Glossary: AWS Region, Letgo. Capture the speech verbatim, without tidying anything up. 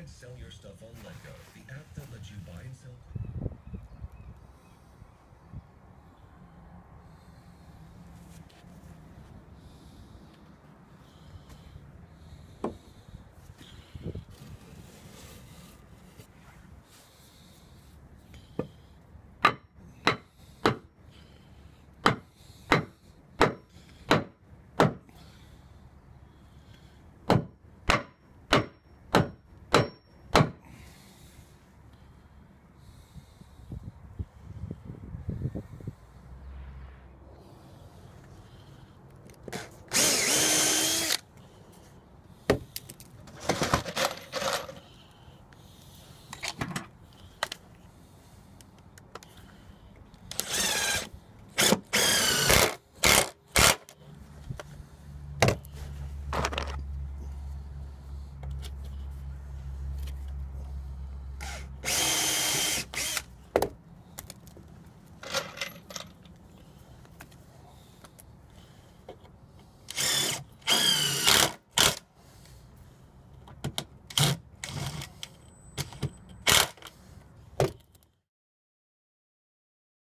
Instead, sell your stuff on Letgo, the app that lets you buy and sell.